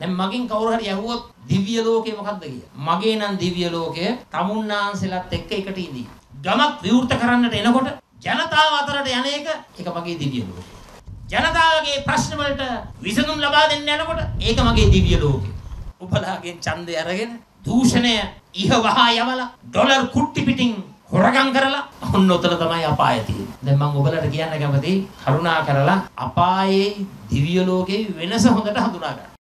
දැන් මගෙන් කවුරු හරි යහුවොත් දිව්‍ය ලෝකේ මොකද්ද කියලා. මගේ නම් දිව්‍ය ලෝකය තමුන්නාන්සලත් එක්ක එකට ඉඳී. ගමක් විවෘත කරන්නට එනකොට ජනතාව අතරට යන එක මගේ දිව්‍ය ලෝකය. ජනතාවගේ ප්‍රශ්න වලට විසඳුම් ලබා දෙන්න යනකොට ඒක මගේ දිව්‍ය ලෝකය. උපලාගෙන් ඡන්දය අරගෙන දූෂණය ඉහවහා යවලා ඩොලර් කුට්ටි පිටින් හොරගම් කරලා ඔන්න උතල තමයි අපාය තියෙන්නේ. දැන් මම ඔබලට කියන්න කැමතියි කරුණා කරලා අපායේ දිව්‍ය ලෝකයේ වෙනස හොඳට හඳුනා ගන්න.